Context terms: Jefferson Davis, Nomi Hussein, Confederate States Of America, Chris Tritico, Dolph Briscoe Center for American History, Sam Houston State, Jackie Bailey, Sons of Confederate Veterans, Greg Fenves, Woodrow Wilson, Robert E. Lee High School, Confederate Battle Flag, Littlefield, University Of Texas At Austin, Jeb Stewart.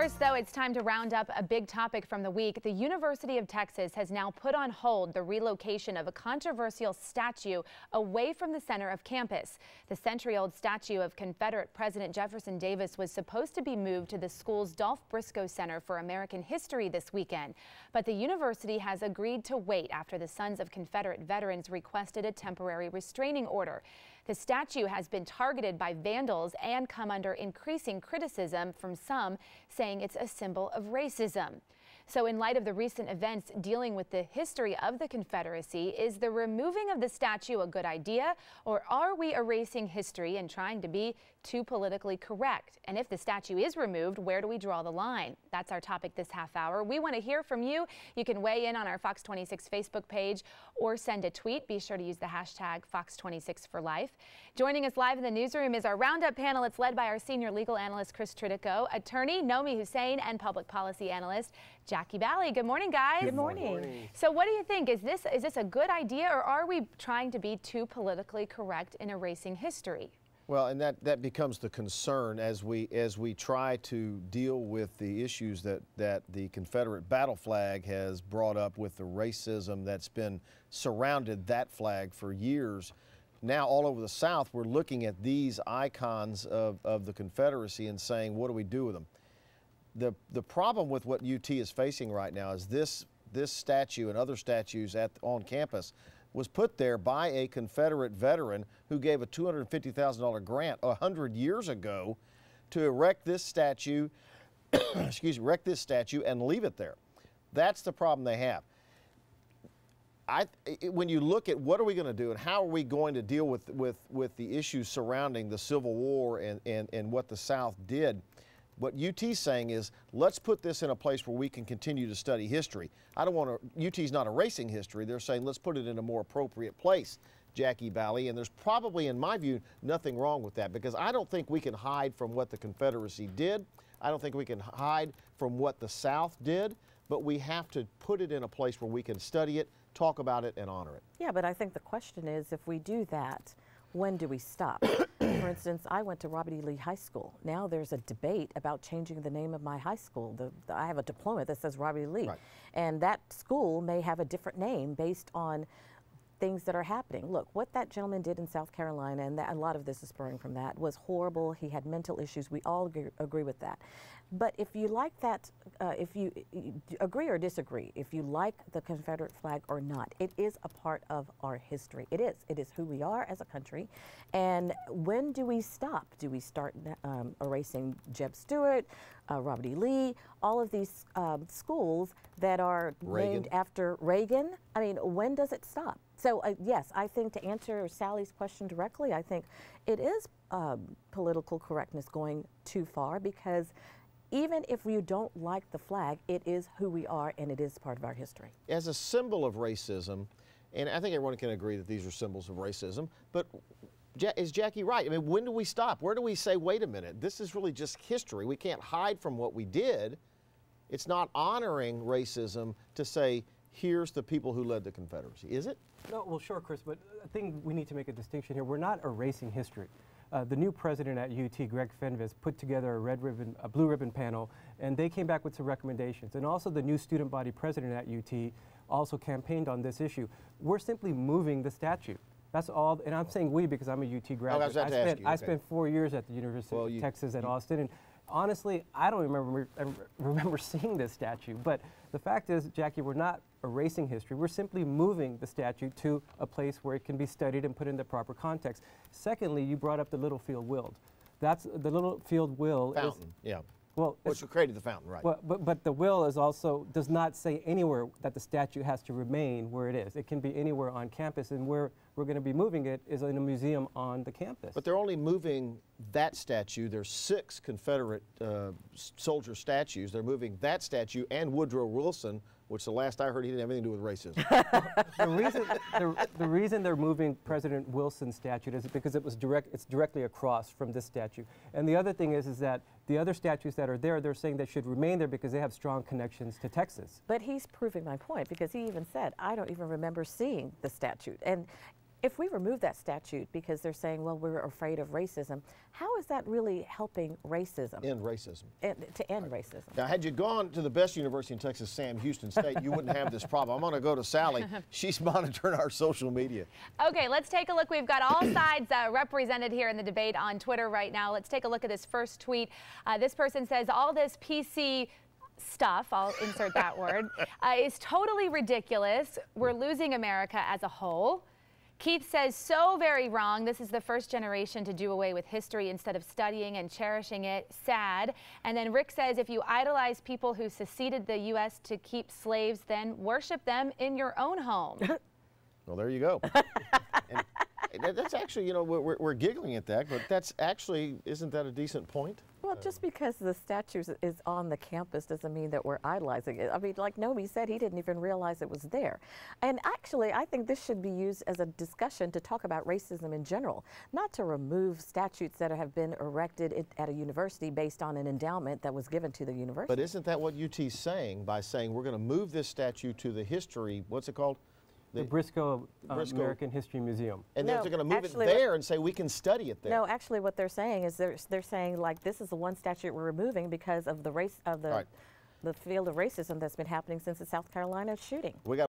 First, though, it's time to round up a big topic from the week. The University of Texas has now put on hold the relocation of a controversial statue away from the center of campus. The century-old statue of Confederate President Jefferson Davis was supposed to be moved to the school's Dolph Briscoe Center for American History this weekend, but the university has agreed to wait after the Sons of Confederate Veterans requested a temporary restraining order. The statue has been targeted by vandals and come under increasing criticism from some, saying it's a symbol of racism. So in light of the recent events dealing with the history of the Confederacy, is the removing of the statue a good idea, or are we erasing history and trying to be too politically correct? And if the statue is removed, where do we draw the line? That's our topic this half hour. We want to hear from you. You can weigh in on our Fox 26 Facebook page or send a tweet. Be sure to use the hashtag #Fox26ForLife. Joining us live in the newsroom is our roundup panel. It's led by our senior legal analyst, Chris Tritico, attorney Nomi Hussein, and public policy analyst, Jackie Bailey. Good morning, guys. Good morning. So what do you think? Is this a good idea, or are we trying to be too politically correct in erasing history? Well, and that becomes the concern as we try to deal with the issues that the Confederate battle flag has brought up with the racism that's been surrounded that flag for years. Now all over the South, we're looking at these icons of the Confederacy and saying, what do we do with them? The problem with what UT is facing right now is this statue and other statues on campus was put there by a Confederate veteran who gave a $250,000 grant 100 years ago to erect this statue, and leave it there. That's the problem they have. When you look at what are we going to do and how are we going to deal with the issues surrounding the Civil War and what the South did, what UT's saying is, let's put this in a place where we can continue to study history. I don't want to, UT's not erasing history. They're saying, let's put it in a more appropriate place, Jackie Bailey. And there's probably, in my view, nothing wrong with that, because I don't think we can hide from what the Confederacy did. I don't think we can hide from what the South did, but we have to put it in a place where we can study it, talk about it, and honor it. Yeah, but I think the question is, if we do that, when do we stop? For instance, I went to Robert E. Lee High School. Now there's a debate about changing the name of my high school. I have a diploma that says Robert E. Lee. Right. And that school may have a different name based on things that are happening. Look, what that gentleman did in South Carolina, and a lot of this is spurring from that, was horrible. He had mental issues. We all agree with that. But if you like that, if you agree or disagree, if you like the Confederate flag or not, it is a part of our history. It is who we are as a country. And when do we stop? Do we start erasing Jeb Stewart, Robert E. Lee, all of these schools that are named after Reagan? I mean, when does it stop? So yes, I think, to answer Sally's question directly, I think it is political correctness going too far, because even if you don't like the flag, it is who we are and it is part of our history. As a symbol of racism, and I think everyone can agree that these are symbols of racism, but is Jackie right? I mean, when do we stop? Where do we say, wait a minute, this is really just history. We can't hide from what we did. It's not honoring racism to say, here's the people who led the Confederacy, is it? No, well, sure, Chris, but I think we need to make a distinction here. We're not erasing history. The new president at UT, Greg Fenves, put together a blue ribbon panel, and they came back with some recommendations. And also the new student body president at UT also campaigned on this issue. We're simply moving the statue. That's all, and I'm saying we because I'm a UT graduate. I spent 4 years at the University of Texas at Austin, and honestly, I don't remember seeing this statue. But the fact is, Jackie, we're not erasing history. We're simply moving the statue to a place where it can be studied and put in the proper context. Secondly, you brought up the Littlefield will. That's the Littlefield will. Fountain, yeah. Well, which created the fountain, right? Well, but the will is also does not say anywhere that the statue has to remain where it is. It can be anywhere on campus, and where we're going to be moving it is in a museum on the campus. But they're only moving that statue. There's 6 Confederate soldier statues. They're moving that statue and Woodrow Wilson, which the last I heard, he didn't have anything to do with racism. the reason they're moving President Wilson's statue is because it was it's directly across from this statue. And the other thing is that the other statues that are there, they're saying they should remain there because they have strong connections to Texas. But he's proving my point, because he even said, I don't even remember seeing the statue. And If we remove that statute because they're saying, well, we're afraid of racism, how is that really helping racism? End racism. To end racism. Now, had you gone to the best university in Texas, Sam Houston State, you wouldn't have this problem. I'm going to go to Sally. She's monitoring our social media. Okay, let's take a look. We've got all sides represented here in the debate on Twitter right now. Let's take a look at this first tweet. This person says, all this PC stuff, I'll insert that word, is totally ridiculous. We're losing America as a whole. Keith says, so very wrong. This is the first generation to do away with history instead of studying and cherishing it. Sad. And then Rick says, if you idolize people who seceded the U.S. to keep slaves, then worship them in your own home. Well, there you go. And that's actually, you know, we're giggling at that, but that's actually, isn't that a decent point? Well, just because the statue is on the campus doesn't mean that we're idolizing it. I mean, like Nomi said, he didn't even realize it was there. And actually, I think this should be used as a discussion to talk about racism in general, not to remove statutes that have been erected at a university based on an endowment that was given to the university. But isn't that what UT's saying by saying we're going to move this statue to the history, what's it called? The Briscoe, American History Museum. And no, they're going to move it there and say we can study it there. No, actually what they're saying is they're saying, like, this is the one statute we're removing because of the field of racism that's been happening since the South Carolina shooting. We got